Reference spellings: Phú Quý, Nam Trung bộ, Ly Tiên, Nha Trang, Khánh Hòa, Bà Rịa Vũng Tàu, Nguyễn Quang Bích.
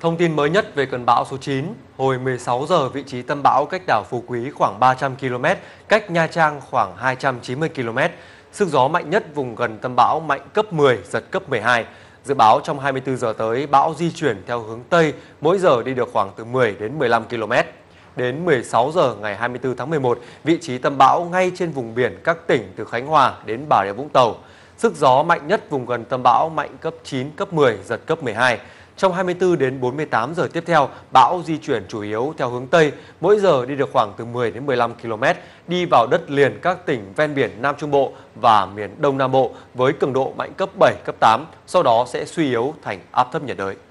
Thông tin mới nhất về cơn bão số 9, hồi 16 giờ vị trí tâm bão cách đảo Phú Quý khoảng 300 km, cách Nha Trang khoảng 290 km. Sức gió mạnh nhất vùng gần tâm bão mạnh cấp 10, giật cấp 12. Dự báo trong 24 giờ tới, bão di chuyển theo hướng Tây, mỗi giờ đi được khoảng từ 10 đến 15 km. Đến 16 giờ ngày 24 tháng 11, vị trí tâm bão ngay trên vùng biển các tỉnh từ Khánh Hòa đến Bà Rịa Vũng Tàu. Sức gió mạnh nhất vùng gần tâm bão mạnh cấp 9, cấp 10, giật cấp 12. Trong 24 đến 48 giờ tiếp theo, bão di chuyển chủ yếu theo hướng Tây, mỗi giờ đi được khoảng từ 10 đến 15 km, đi vào đất liền các tỉnh ven biển Nam Trung Bộ và miền Đông Nam Bộ với cường độ mạnh cấp 7, cấp 8, sau đó sẽ suy yếu thành áp thấp nhiệt đới.